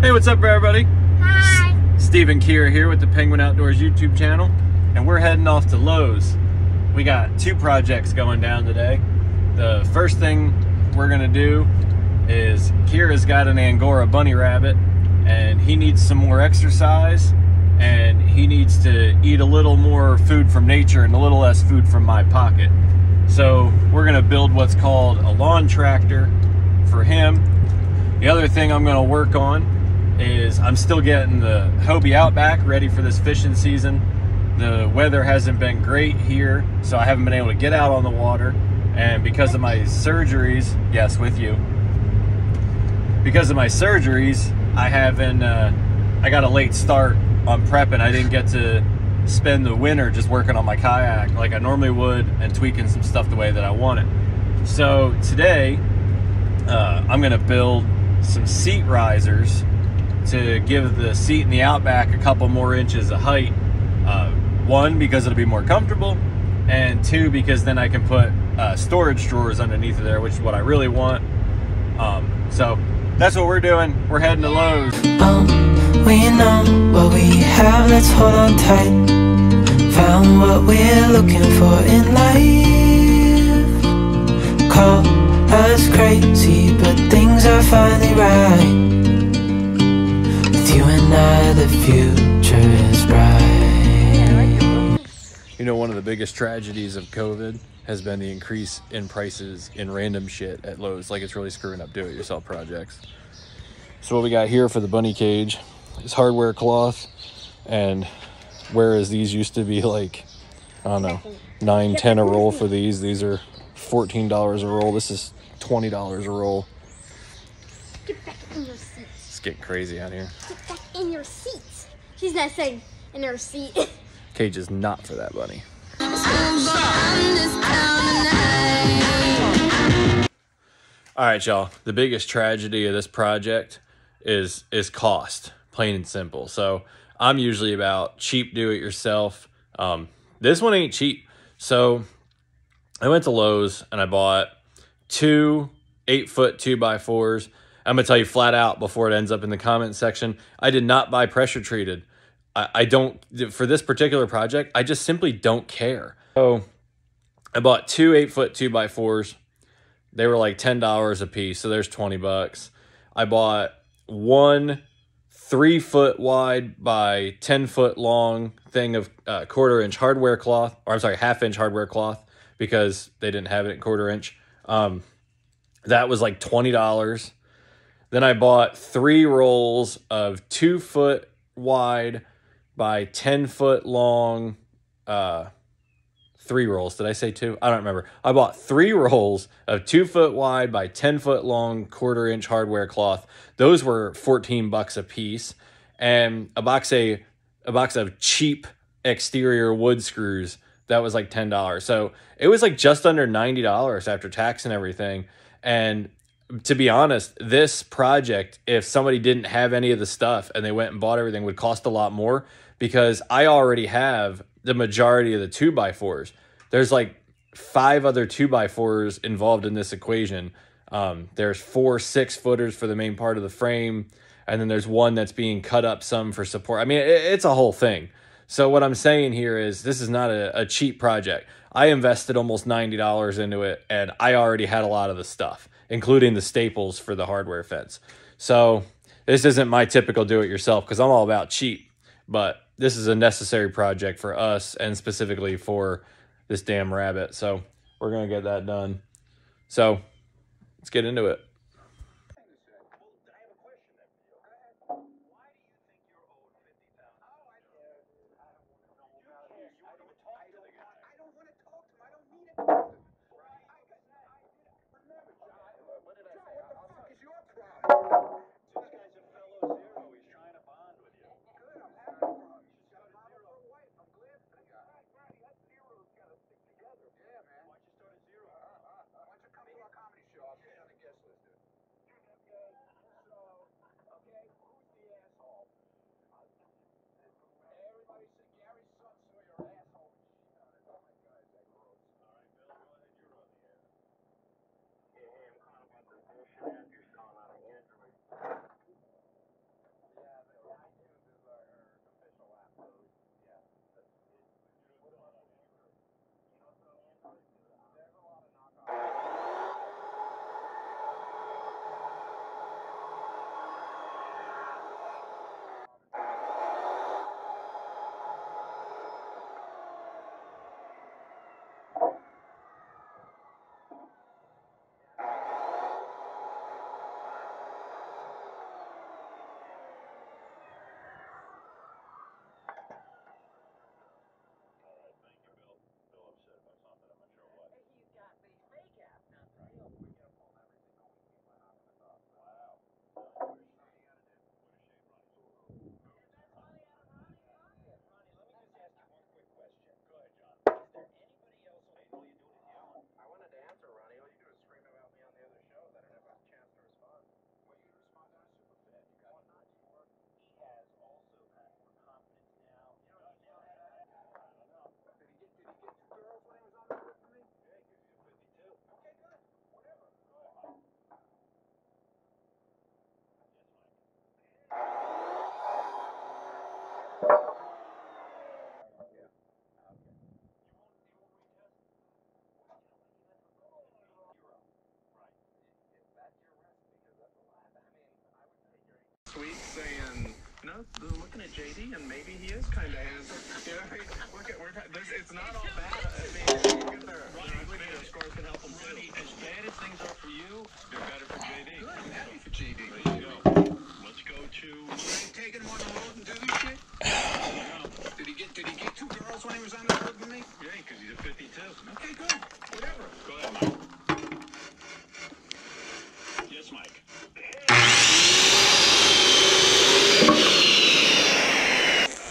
Hey, what's up everybody? Hi. Steven Kira here with the Penguin Outdoors YouTube channel, and we're heading off to Lowe's. We got two projects going down today. The first thing we're gonna do is Kira's got an Angora bunny rabbit, and he needs some more exercise, and he needs to eat a little more food from nature and a little less food from my pocket. So we're gonna build what's called a lawn tractor for him. The other thing I'm gonna work on is I'm still getting the Hobie Outback ready for this fishing season. The weather hasn't been great here, so I haven't been able to get out on the water. And because of my surgeries, yes, with you. Because of my surgeries, I got a late start on prepping. I didn't get to spend the winter just working on my kayak like I normally would and tweaking some stuff the way that I want it. So today, I'm gonna build some seat risers to give the seat in the Outback a couple more inches of height. One, because it'll be more comfortable, and two, because then I can put storage drawers underneath of there, which is what I really want. So that's what we're doing. We're heading to Lowe's. We know what we have, let's hold on tight. Found what we're looking for in life. Call us crazy, but things are finally right. The future is bright. You know, one of the biggest tragedies of COVID has been the increase in prices in random shit at Lowe's. Like, it's really screwing up do-it-yourself projects. So what we got here for the bunny cage is hardware cloth, and whereas these used to be like, I don't know, $9, $10 a roll for these are $14 a roll. This is $20 a roll. Get back in your seat. It's getting crazy out here. Get back in your seat. She's not saying in her seat. Cage is not for that bunny. All right, y'all. The biggest tragedy of this project is cost, plain and simple. So I'm usually about cheap do-it-yourself. This one ain't cheap. So I went to Lowe's and I bought two 8-foot 2x4s. I'm going to tell you flat out before it ends up in the comment section, I did not buy pressure treated. I don't, for this particular project, I just simply don't care. So I bought two 8-foot 2x4s. They were like $10 a piece. So there's 20 bucks. I bought one 3-foot wide by 10-foot long thing of quarter-inch hardware cloth, or I'm sorry, half-inch hardware cloth, because they didn't have it at quarter-inch. That was like $20. Then I bought three rolls of 2-foot wide by 10-foot long, three rolls. Did I say two? I don't remember. I bought three rolls of 2-foot wide by 10-foot long quarter-inch hardware cloth. Those were 14 bucks a piece, and a box of cheap exterior wood screws. That was like $10. So it was like just under $90 after tax and everything. And to be honest, this project, if somebody didn't have any of the stuff and they went and bought everything, would cost a lot more, because I already have the majority of the 2x4s. There's like 5 other 2x4s involved in this equation. There's 4 6-footers for the main part of the frame, and then there's one that's being cut up some for support. I mean, it's a whole thing. So what I'm saying here is this is not a cheap project. I invested almost $90 into it, and I already had a lot of the stuff, including the staples for the hardware fence. So this isn't my typical do-it-yourself, because I'm all about cheap, but this is a necessary project for us and specifically for this damn rabbit. So we're gonna get that done. So let's get into it. Yes, tweet saying, you know, looking at JD and maybe he is kind of handsome. You know what I mean? It's not all bad. I mean, look at their scores can help them too. As bad as things are for you, they're better for JD. Good, I'm happy for JD. There you go. Let's go to... Ain't taking him on the road and do this shit? No. Did he get two girls when he was on the road with me? Yeah, because he's a 52. Okay, good. Whatever. Go ahead, Mike. Yes, Mike.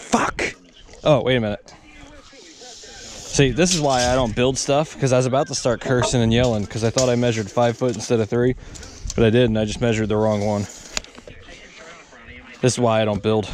Fuck! Oh, wait a minute. See, this is why I don't build stuff, because I was about to start cursing and yelling, because I thought I measured 5 foot instead of 3, but I didn't. I just measured the wrong one. This is why I don't build.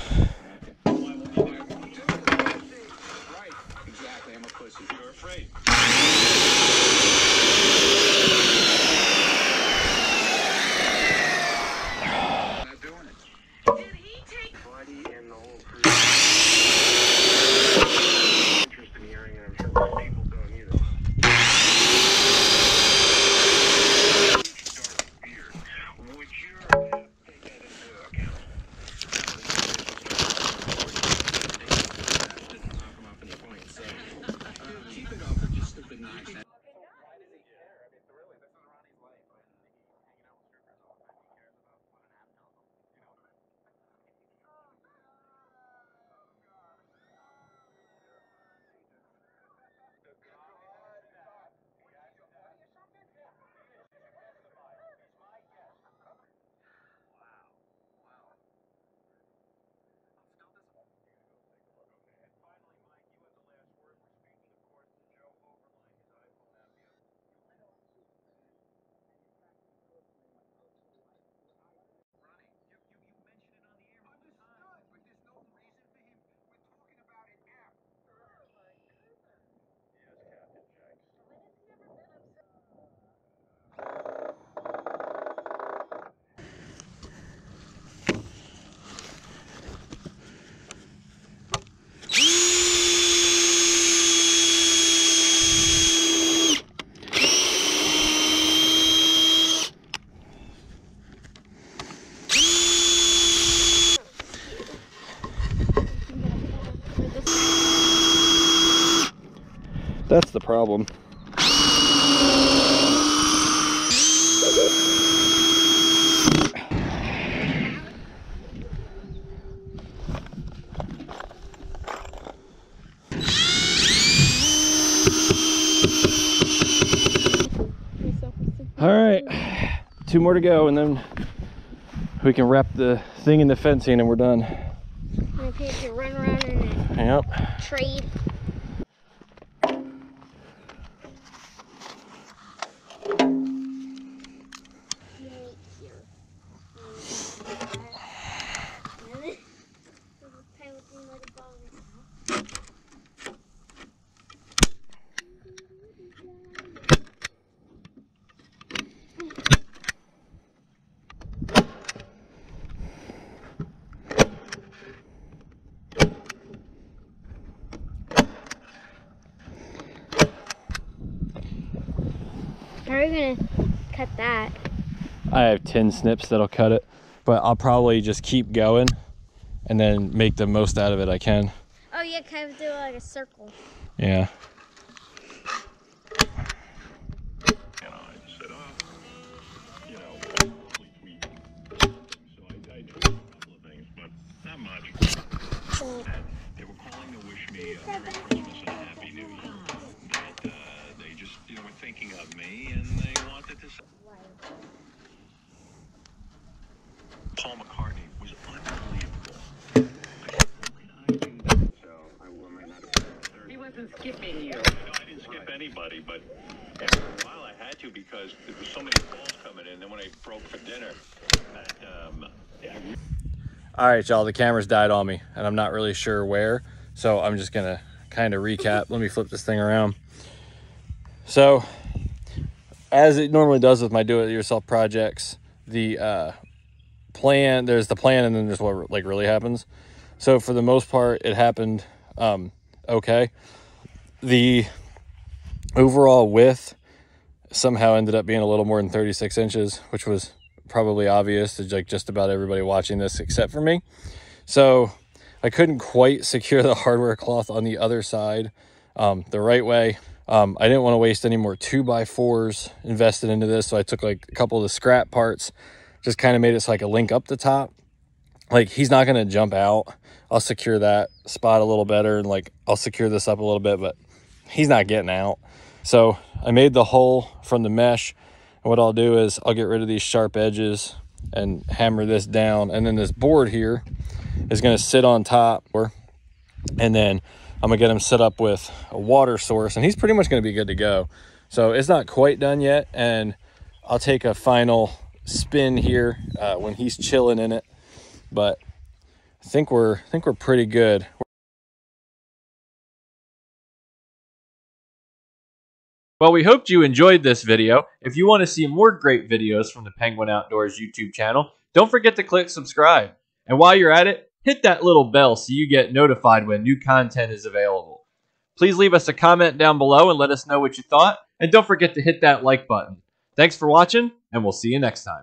That's the problem. All right, two more to go and then we can wrap the thing in the fencing and we're done. Okay, so run around and yep. Trade. Gonna cut that. I have 10 snips that'll cut it, but I'll probably just keep going and then make the most out of it I can. Oh yeah, kind of do like a circle. Yeah. All right, y'all, the camera's died on me and I'm not really sure where, so I'm just gonna kind of recap. Let me flip this thing around. So as it normally does with my do-it-yourself projects, the plan, there's the plan and then there's what like really happens. So for the most part it happened okay. The overall width somehow ended up being a little more than 36 inches, which was probably obvious to like just about everybody watching this except for me. So I couldn't quite secure the hardware cloth on the other side the right way. I didn't want to waste any more 2x4s invested into this, so I took like a couple of the scrap parts, just kind of made it so I could link up the top. Like, he's not going to jump out. I'll secure that spot a little better, and like I'll secure this up a little bit, but he's not getting out. So I made the hole from the mesh, and what I'll do is I'll get rid of these sharp edges and hammer this down, and then this board here is going to sit on top, and then I'm gonna get him set up with a water source, and he's pretty much gonna be good to go. So it's not quite done yet, and I'll take a final spin here when he's chilling in it. But I think we're pretty good. Well, we hoped you enjoyed this video. If you want to see more great videos from the Penguin Outdoors YouTube channel, don't forget to click subscribe. And while you're at it, hit that little bell so you get notified when new content is available. Please leave us a comment down below and let us know what you thought. And don't forget to hit that like button. Thanks for watching, and we'll see you next time.